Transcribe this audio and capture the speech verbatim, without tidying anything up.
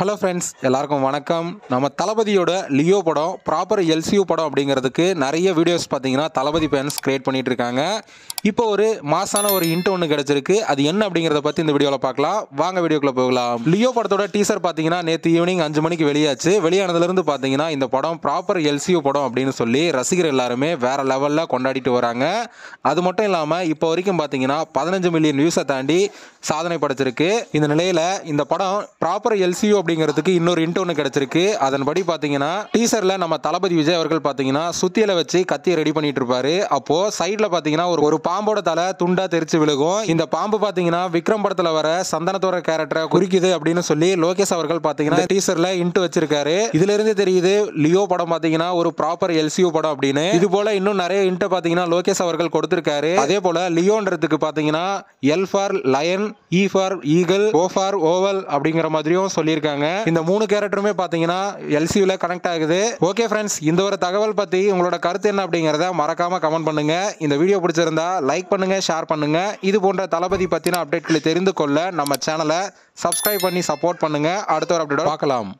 Hello friends, எல்லாருக்கும் வணக்கம். நம்ம தலபதியோட லியோ படம் ப்ராப்பர் L C U படம் அப்படிங்கிறதுக்கு நிறைய வீடியோஸ் பாத்தீங்கன்னா தலபதி ஃபேன்ஸ் கிரியேட் பண்ணிட்டு இருக்காங்க. இப்போ ஒரு மாசான ஒரு ஹிண்ட் ஒன்னு கிடைச்சிருக்கு. அது என்ன அப்படிங்கறத பத்தி இந்த வீடியோல பார்க்கலாம். வாங்க வீடியோக்குள்ள போகலாம். லியோ படத்தோட டீசர் பாத்தீங்கன்னா நேத்து ஈவினிங் அஞ்சு மணிக்கு வெளியாச்சு. வெளியானதுல இருந்து பாத்தீங்கன்னா இந்த படம் ப்ராப்பர் L C U படம் அப்படினு சொல்லி ரசிகர் எல்லாரும் வேற லெவல்ல கொண்டாடிட்டு வராங்க. அது மட்டும் இல்லாம இப்போ வரைக்கும் பாத்தீங்கன்னா பதினஞ்சு மில்லியன் வியூஸ் தாண்டி சாதனை படைச்சிருக்கு. இந்த நிலையில இந்த படம் ப்ராப்பர் L C U அப்படிங்கிறதுக்கு இன்னொரு ஹிண்ட் ஒன்னு கிடைச்சிருக்கு. அதன்படி பாத்தீங்கன்னா டீசர்ல நம்ம தலபதி விஜய் அவர்கள் பாத்தீங்கன்னா சுத்தியல வச்சு கத்தியை ரெடி பண்ணிட்டு இருப்பாரு. அப்போ சைடுல பாத்தீங்கன்னா ஒரு ஒரு பாம்போட தலை துண்டா தெரிச்சு விழுகும். இந்த பாம்பு பாத்தீங்கன்னா விக்ரம் படத்துல வர சந்தனத்தோட கேரக்டரை குறிக்குது அப்படின்னு சொல்லி லோகேஷ் அவர்கள் பாத்தீங்கன்னா டீசர்ல ஹிண்ட் வச்சிருக்காரு. இதுல இருந்து தெரியுது லியோ படம் பாத்தீங்கன்னா ஒரு ப்ராப்பர் L C U படம் அப்படின்னு. இது போல இன்னும் நிறைய ஹிண்ட் பாத்தீங்கன்னா லோகேஷ் அவர்கள் கொடுத்திருக்காரு. அதே போல லியோன்றதுக்கு பாத்தீங்கன்னா L for Lion, E for Eagle, O for Oval அப்படிங்கிற மாதிரியும் சொல்லியிருக்காங்க. இந்த மூணு கேரக்டருமே பாத்தீங்கன்னா L C U ல கனெக்ட் ஆகுது. ஓகே फ्रेंड्स, இந்த ஒரு தகவல் பத்தி உங்களோட கருத்து என்ன அப்படிங்கறத மறக்காம கமெண்ட் பண்ணுங்க. இந்த வீடியோ பிடிச்சிருந்தா லைக் பண்ணுங்க, ஷேர் பண்ணுங்க. இது போன்ற தலபதி பத்தின அப்டேட்களை தெரிந்து கொள்ள நம்ம சேனலை சப்ஸ்கிரைப் பண்ணி சப்போர்ட் பண்ணுங்க. அடுத்த ஒரு அப்டேட்டோட பார்க்கலாம்.